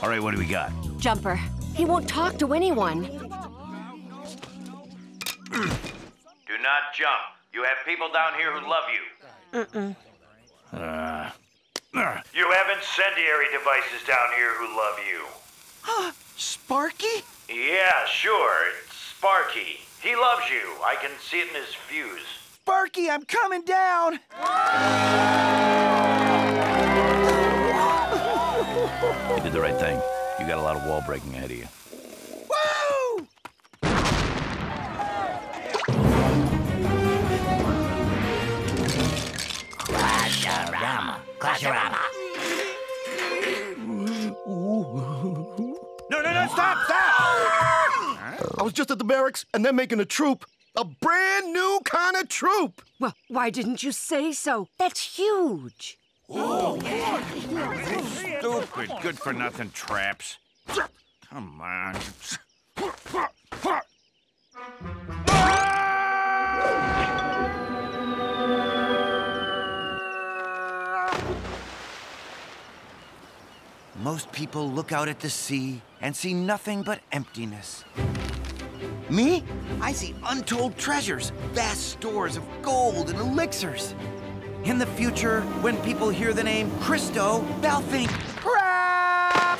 All right, what do we got? Jumper. He won't talk to anyone. Do not jump. You have people down here who love you. You have incendiary devices down here who love you. Sparky? Yeah, sure. It's Sparky. He loves you. I can see it in his fuse. Sparky, I'm coming down! You did the right thing. You got a lot of wall breaking ahead of you. Woo! Clash-a-rama. Clash-a-rama. No, stop, stop! I was just at the barracks, and they're making a troop. A brand new kind of troop! Well, why didn't you say so? That's huge. Oh, stupid, good-for-nothing traps. Come on. Most people look out at the sea and see nothing but emptiness. Me? I see untold treasures, vast stores of gold and elixirs. In the future, when people hear the name Christo, they'll think, crap!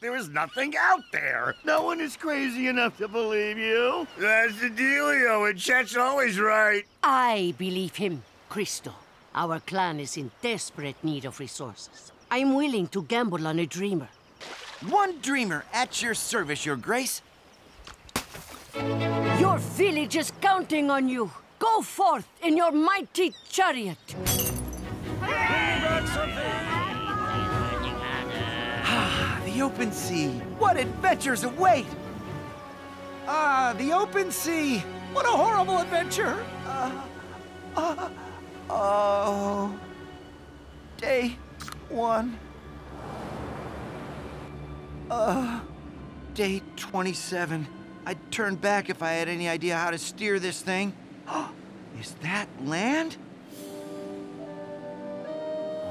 There is nothing out there. No one is crazy enough to believe you. That's the dealio, and Chet's always right. I believe him, Christo. Our clan is in desperate need of resources. I'm willing to gamble on a dreamer. One dreamer at your service, Your Grace. Your village is counting on you. Go forth in your mighty chariot. Ah, the open sea. What adventures await! Ah, the open sea. What a horrible adventure. Oh. Day 1. Day 27. I'd turn back if I had any idea how to steer this thing. Is that land?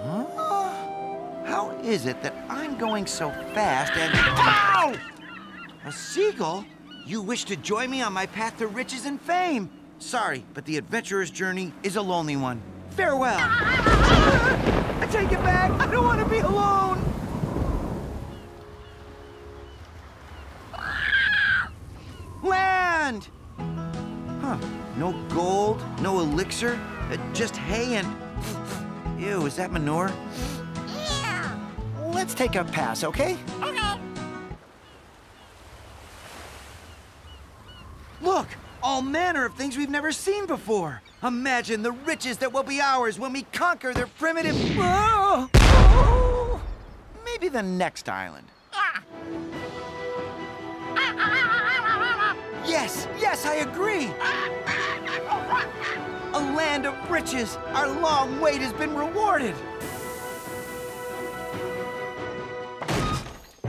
Huh? How is it that I'm going so fast and... Ow! A seagull? You wish to join me on my path to riches and fame. Sorry, but the adventurer's journey is a lonely one. Farewell. I take it back. I don't want to be alone. Land! Huh. No gold, no elixir, just hay and... Ew, is that manure? Yeah. Let's take a pass, okay? Okay. Look, all manner of things we've never seen before. Imagine the riches that will be ours when we conquer their primitive... Whoa! Oh! Maybe the next island. Yes, I agree. A land of riches. Our long wait has been rewarded.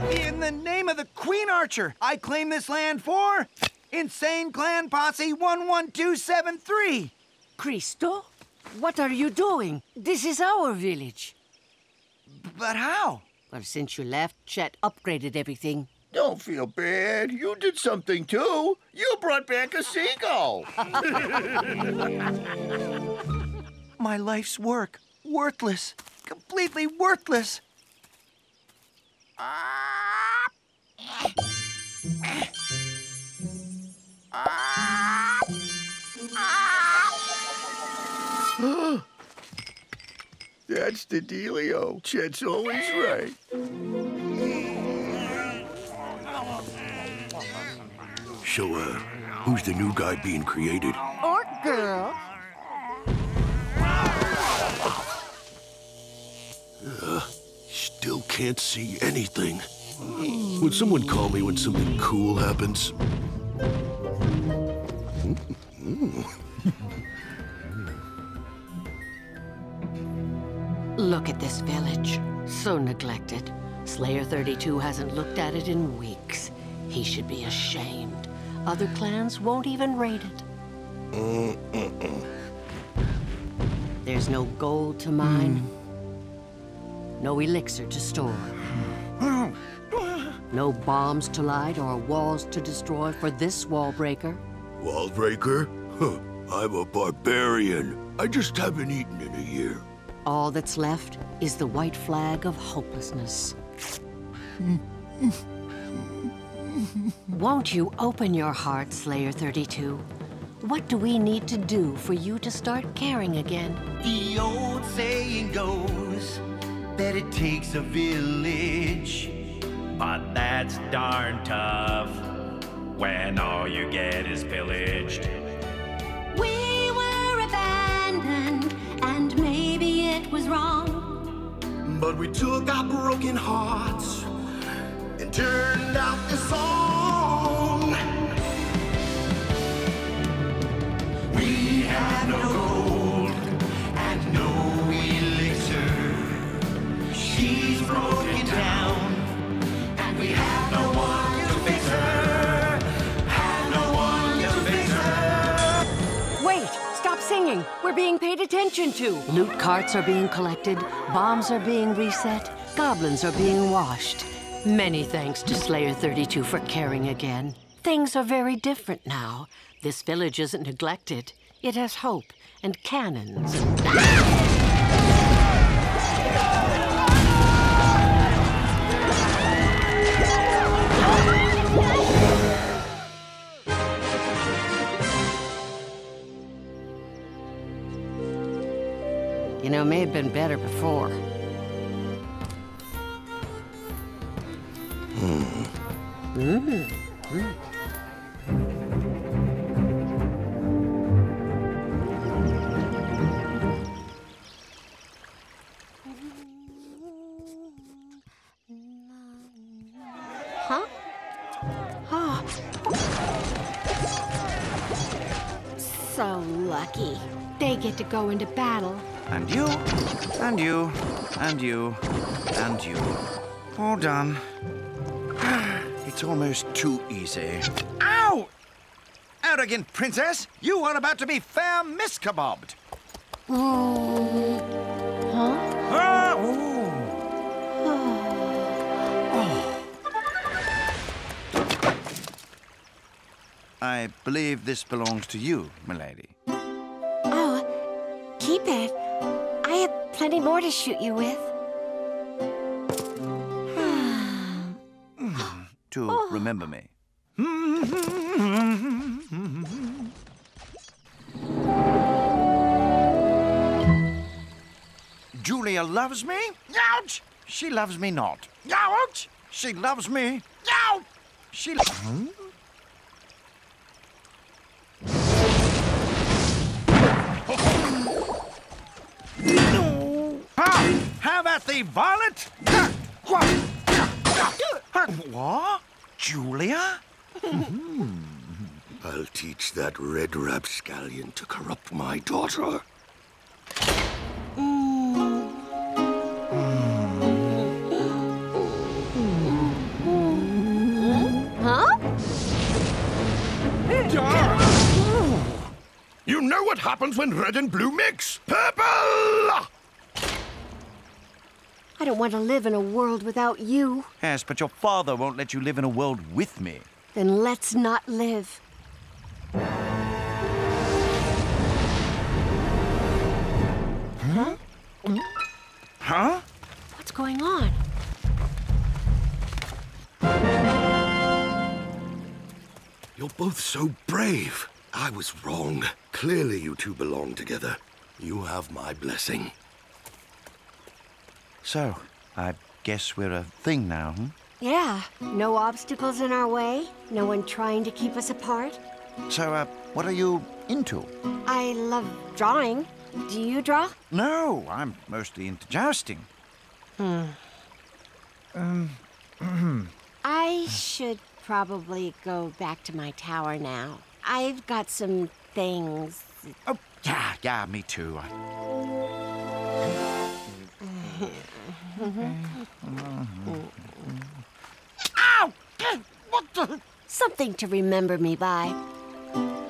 In the name of the Queen Archer, I claim this land for Insane Clan Posse 11273. Christo, what are you doing? This is our village. But how? Well, since you left, Chet upgraded everything. Don't feel bad. You did something, too. You brought back a seagull. My life's work. Worthless. Completely worthless. That's the dealio. Chet's always right. So, who's the new guy being created? Or girl. Still can't see anything. Would someone call me when something cool happens? Look at this village. So neglected. Slayer 32 hasn't looked at it in weeks. He should be ashamed. Other clans won't even raid it. There's no gold to mine. no elixir to store, no bombs to light or walls to destroy for this Wall Breaker. Wall Breaker? Huh. I'm a barbarian. I just haven't eaten in a year. All that's left is the white flag of hopelessness. Won't you open your heart, Slayer 32? What do we need to do for you to start caring again? The old saying goes that it takes a village, but that's darn tough when all you get is pillaged. We were abandoned, and maybe it was wrong, but we took our broken hearts and turned out the song. We had no gold and no elixir. She's broken down, and we have no one to fix her. Had no one to fix her. Wait! Stop singing! We're being paid attention to! Loot carts are being collected, bombs are being reset, goblins are being washed. Many thanks to Slayer 32 for caring again. Things are very different now. This village isn't neglected. It has hope and cannons. You know, it may have been better before. Huh? Oh. So lucky. They get to go into battle. And you, and you, and you, and you. All done. It's almost too easy. Ow! Arrogant princess, you are about to be fair miskebabbed. Huh? Ah, oh. Oh. I believe this belongs to you, milady. Oh, keep it. I have plenty more to shoot you with. To remember me. Julia loves me. Ouch! She loves me not. Ouch! She loves me. Ouch! She loves me. How about the violet? What? Julia? I'll teach that red rapscallion to corrupt my daughter. Huh? You know what happens when red and blue mix? Purple! I don't want to live in a world without you. Yes, but your father won't let you live in a world with me. Then let's not live. Huh? Huh? What's going on? You're both so brave. I was wrong. Clearly you two belong together. You have my blessing. So, I guess we're a thing now, hmm? Yeah. No obstacles in our way. No one trying to keep us apart. So, what are you into? I love drawing. Do you draw? No, I'm mostly into jousting. I should probably go back to my tower now. I've got some things... Oh, yeah, me too. Ow! What the? Something to remember me by.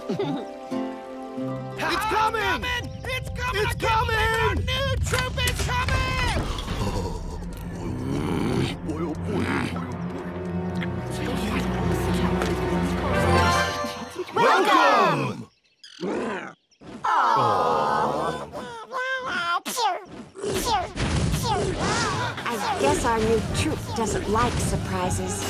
It's coming! It's coming! It's coming! Our new troop is coming! Welcome! I guess our new troop doesn't like surprises.